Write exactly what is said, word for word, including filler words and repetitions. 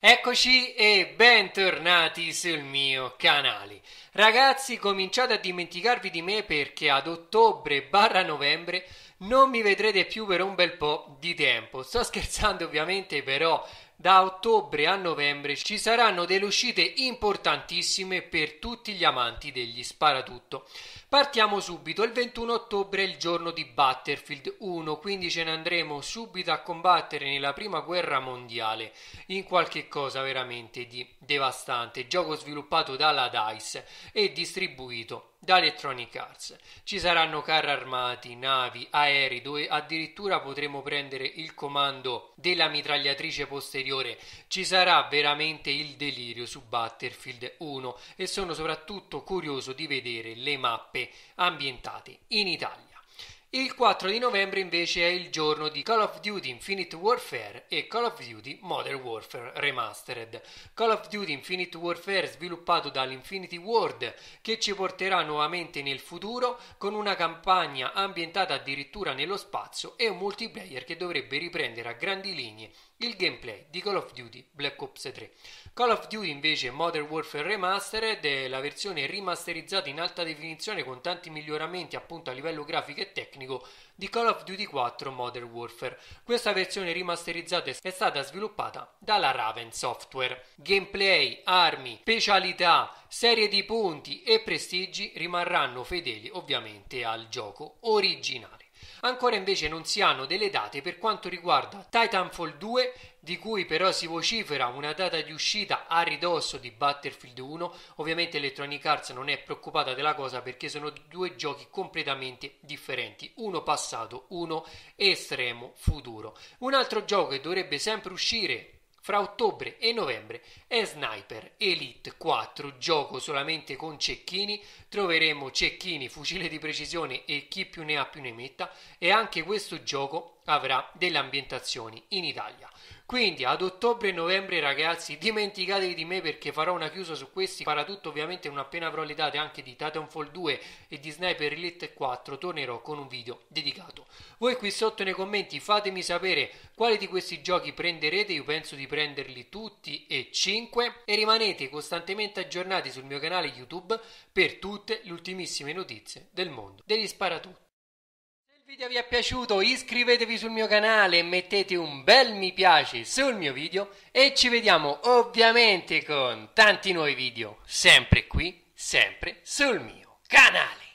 Eccoci e bentornati sul mio canale. Ragazzi, cominciate a dimenticarvi di me perché ad ottobre barra novembre non mi vedrete più per un bel po' di tempo. Sto scherzando ovviamente, però da ottobre a novembre ci saranno delle uscite importantissime per tutti gli amanti degli sparatutto. Partiamo subito, il ventuno ottobre è il giorno di Battlefield uno, quindi ce ne andremo subito a combattere nella prima guerra mondiale, in qualche cosa veramente di devastante, gioco sviluppato dalla DICE e distribuito da Electronic Arts. Ci saranno carri armati, navi, aerei, dove addirittura potremo prendere il comando della mitragliatrice posteriore. Ci sarà veramente il delirio su Battlefield uno e sono soprattutto curioso di vedere le mappe ambientate in Italia. Il quattro di novembre invece è il giorno di Call of Duty Infinite Warfare e Call of Duty Modern Warfare Remastered. Call of Duty Infinite Warfare sviluppato dall'Infinity Ward, che ci porterà nuovamente nel futuro con una campagna ambientata addirittura nello spazio e un multiplayer che dovrebbe riprendere a grandi linee il gameplay di Call of Duty Black Ops tre. Call of Duty invece Modern Warfare Remastered è la versione rimasterizzata in alta definizione con tanti miglioramenti appunto a livello grafico e tecnico di Call of Duty quattro Modern Warfare. Questa versione rimasterizzata è stata sviluppata dalla Raven Software. Gameplay, armi, specialità, serie di punti e prestigi rimarranno fedeli ovviamente al gioco originale. Ancora invece non si hanno delle date per quanto riguarda Titanfall due, di cui però si vocifera una data di uscita a ridosso di Battlefield uno. Ovviamente Electronic Arts non è preoccupata della cosa perché sono due giochi completamente differenti, uno passato, uno estremo futuro. Un altro gioco che dovrebbe sempre uscire fra ottobre e novembre è Sniper Elite quattro, gioco solamente con cecchini. Troveremo cecchini, fucile di precisione e chi più ne ha più ne metta, e anche questo gioco avrà delle ambientazioni in Italia. Quindi ad ottobre e novembre ragazzi dimenticatevi di me perché farò una chiusa su questi sparatutto. Ovviamente non appena avrò le date anche di Titanfall due e di Sniper Elite quattro tornerò con un video dedicato. Voi qui sotto nei commenti fatemi sapere quali di questi giochi prenderete, io penso di prenderli tutti e cinque, e rimanete costantemente aggiornati sul mio canale YouTube per tutte le ultimissime notizie del mondo degli sparatutto. Se il video vi è piaciuto iscrivetevi sul mio canale e mettete un bel mi piace sul mio video e ci vediamo ovviamente con tanti nuovi video sempre qui, sempre sul mio canale.